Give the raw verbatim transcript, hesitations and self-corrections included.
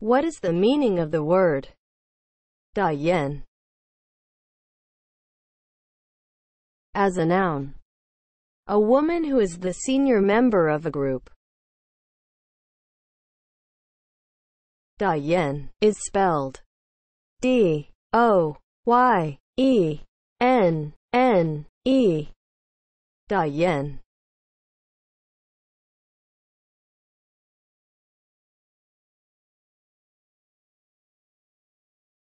What is the meaning of the word Doyenne as a noun? A woman who is the senior member of a group. Doyenne is spelled D O Y E N N E. Doyenne